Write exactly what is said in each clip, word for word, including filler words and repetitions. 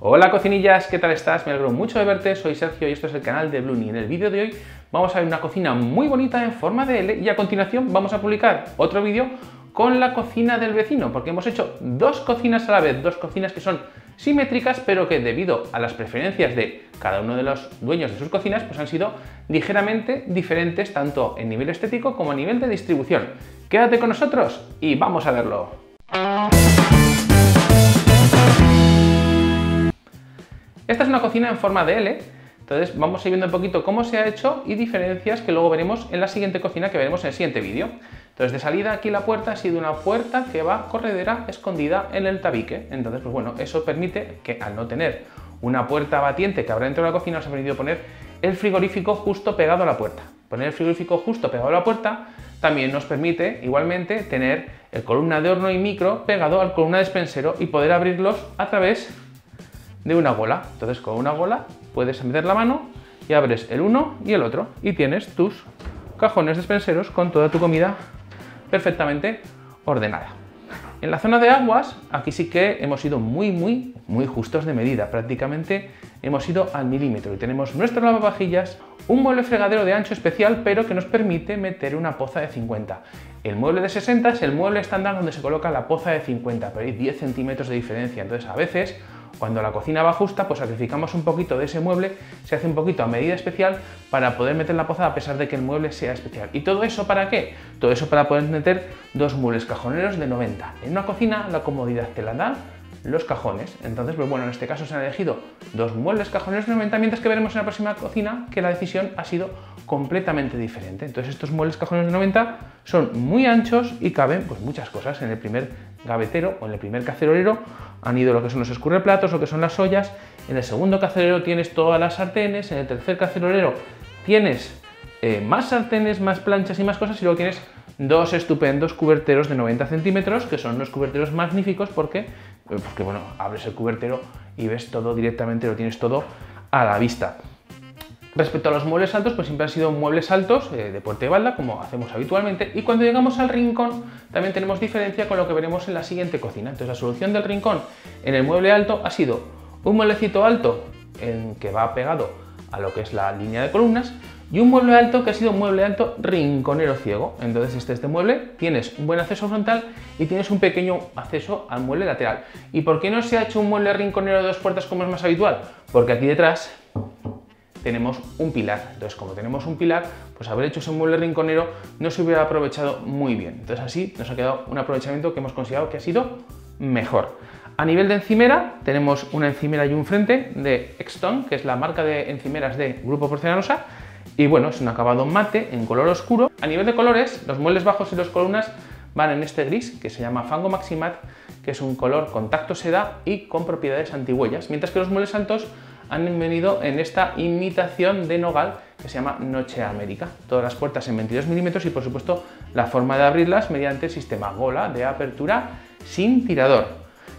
Hola cocinillas, ¿qué tal estás? Me alegro mucho de verte, soy Sergio y esto es el canal de Blunni. En el vídeo de hoy vamos a ver una cocina muy bonita en forma de L y a continuación vamos a publicar otro vídeo con la cocina del vecino, porque hemos hecho dos cocinas a la vez, dos cocinas que son simétricas pero que debido a las preferencias de cada uno de los dueños de sus cocinas pues han sido ligeramente diferentes tanto en nivel estético como a nivel de distribución. Quédate con nosotros y vamos a verlo. Esta es una cocina en forma de L, entonces vamos a ir viendo un poquito cómo se ha hecho y diferencias que luego veremos en la siguiente cocina que veremos en el siguiente vídeo. Entonces de salida aquí la puerta ha sido una puerta que va corredera escondida en el tabique, entonces pues bueno, eso permite que al no tener una puerta batiente que habrá dentro de la cocina os ha permitido poner el frigorífico justo pegado a la puerta. Poner el frigorífico justo pegado a la puerta también nos permite igualmente tener el columna de horno y micro pegado al columna de despensero y poder abrirlos a través de una bola. Entonces con una bola puedes meter la mano y abres el uno y el otro y tienes tus cajones despenseros con toda tu comida perfectamente ordenada. En la zona de aguas aquí sí que hemos sido muy muy muy justos de medida, prácticamente hemos ido al milímetro y tenemos nuestro lavavajillas, un mueble fregadero de ancho especial pero que nos permite meter una poza de cincuenta. El mueble de sesenta es el mueble estándar donde se coloca la poza de cincuenta, pero hay diez centímetros de diferencia, entonces a veces cuando la cocina va justa, pues sacrificamos un poquito de ese mueble, se hace un poquito a medida especial para poder meter la poza a pesar de que el mueble sea especial. ¿Y todo eso para qué? Todo eso para poder meter dos muebles cajoneros de noventa. En una cocina la comodidad te la dan los cajones. Entonces, pues bueno, en este caso se han elegido dos muebles cajoneros de noventa, mientras que veremos en la próxima cocina que la decisión ha sido completamente diferente. Entonces estos muebles cajoneros de noventa son muy anchos y caben pues muchas cosas. En el primer gavetero o en el primer cacerolero han ido lo que son los escurreplatos, lo que son las ollas. En el segundo cacerolero tienes todas las sartenes. En el tercer cacerolero tienes eh, más sartenes, más planchas y más cosas. Y luego tienes dos estupendos cuberteros de noventa centímetros, que son unos cuberteros magníficos porque, porque bueno, abres el cubertero y ves todo directamente, lo tienes todo a la vista. Respecto a los muebles altos, pues siempre han sido muebles altos eh, de puerta y balda, como hacemos habitualmente. Y cuando llegamos al rincón, también tenemos diferencia con lo que veremos en la siguiente cocina. Entonces la solución del rincón en el mueble alto ha sido un mueblecito alto en que va pegado a lo que es la línea de columnas y un mueble alto que ha sido un mueble alto rinconero ciego. Entonces este, este mueble tienes un buen acceso frontal y tienes un pequeño acceso al mueble lateral. ¿Y por qué no se ha hecho un mueble rinconero de dos puertas como es más habitual? Porque aquí detrás tenemos un pilar, entonces como tenemos un pilar, pues haber hecho ese mueble rinconero no se hubiera aprovechado muy bien, entonces así nos ha quedado un aprovechamiento que hemos considerado que ha sido mejor. A nivel de encimera, tenemos una encimera y un frente de X-Tone, que es la marca de encimeras de Grupo Porcelanosa, y bueno, es un acabado mate en color oscuro. A nivel de colores, los muebles bajos y las columnas van en este gris que se llama Fango Maximat, que es un color con tacto seda y con propiedades antihuellas, mientras que los muebles altos han venido en esta imitación de nogal que se llama Noche América. Todas las puertas en veintidós milímetros y por supuesto la forma de abrirlas mediante el sistema gola de apertura sin tirador.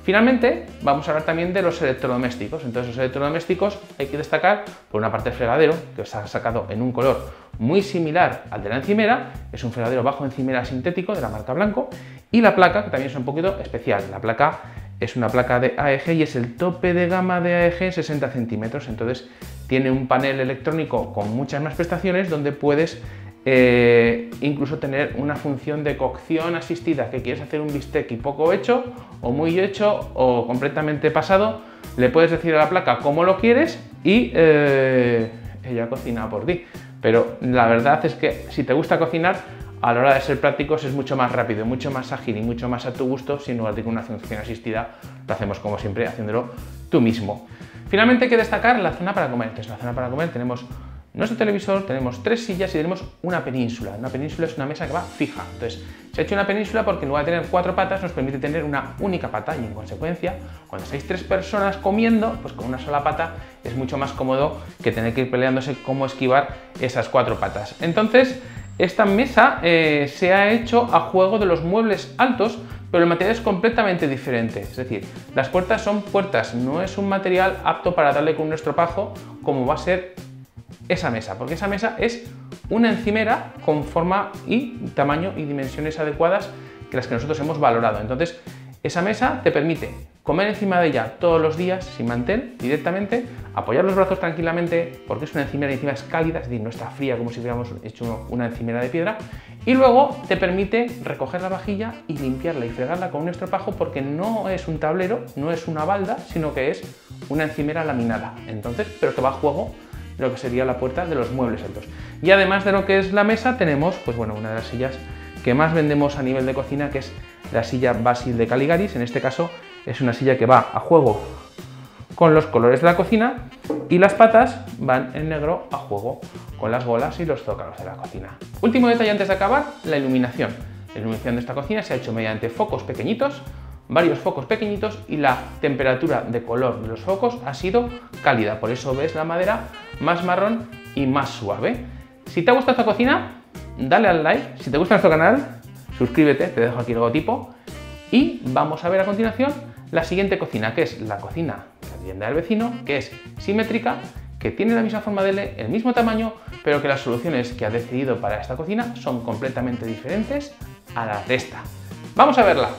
Finalmente vamos a hablar también de los electrodomésticos. Entonces los electrodomésticos hay que destacar por una parte el fregadero, que os ha sacado en un color muy similar al de la encimera, es un fregadero bajo encimera sintético de la marca Blanco, y la placa, que también es un poquito especial. La placa es una placa de A E G y es el tope de gama de A E G sesenta centímetros, entonces tiene un panel electrónico con muchas más prestaciones donde puedes eh, incluso tener una función de cocción asistida, que quieres hacer un bistec y poco hecho o muy hecho o completamente pasado, le puedes decir a la placa cómo lo quieres y eh, ella cocina por ti. Pero la verdad es que si te gusta cocinar, a la hora de ser prácticos es mucho más rápido, mucho más ágil y mucho más a tu gusto, si en lugar de una función asistida lo hacemos como siempre haciéndolo tú mismo. Finalmente hay que destacar la zona para comer. Entonces, la zona para comer tenemos nuestro televisor, tenemos tres sillas y tenemos una península. Una península es una mesa que va fija. Entonces se ha hecho una península porque en lugar de tener cuatro patas nos permite tener una única pata y en consecuencia cuando estáis tres personas comiendo, pues con una sola pata es mucho más cómodo que tener que ir peleándose cómo esquivar esas cuatro patas. Entonces esta mesa eh, se ha hecho a juego de los muebles altos, pero el material es completamente diferente. Es decir, las puertas son puertas, no es un material apto para darle con un estropajo como va a ser esa mesa, porque esa mesa es una encimera con forma y tamaño y dimensiones adecuadas que las que nosotros hemos valorado. Entonces, esa mesa te permite comer encima de ella todos los días, sin mantel, directamente, apoyar los brazos tranquilamente, porque es una encimera y encima es cálida, es decir, no está fría como si hubiéramos hecho una encimera de piedra, y luego te permite recoger la vajilla y limpiarla y fregarla con un estropajo, porque no es un tablero, no es una balda, sino que es una encimera laminada. Entonces, pero que va a juego lo que sería la puerta de los muebles altos. Y además de lo que es la mesa, tenemos pues bueno, una de las sillas que más vendemos a nivel de cocina, que es la silla Basil de Caligaris. En este caso es una silla que va a juego con los colores de la cocina y las patas van en negro a juego con las bolas y los zócalos de la cocina. Último detalle antes de acabar, la iluminación. La iluminación de esta cocina se ha hecho mediante focos pequeñitos, varios focos pequeñitos, y la temperatura de color de los focos ha sido cálida, por eso ves la madera más marrón y más suave. Si te ha gustado esta cocina, dale al like. Si te gusta nuestro canal, suscríbete, te dejo aquí el logotipo. Y vamos a ver a continuación la siguiente cocina, que es la cocina de la vivienda del vecino, que es simétrica, que tiene la misma forma de L, el mismo tamaño, pero que las soluciones que ha decidido para esta cocina son completamente diferentes a las de esta. ¡Vamos a verla!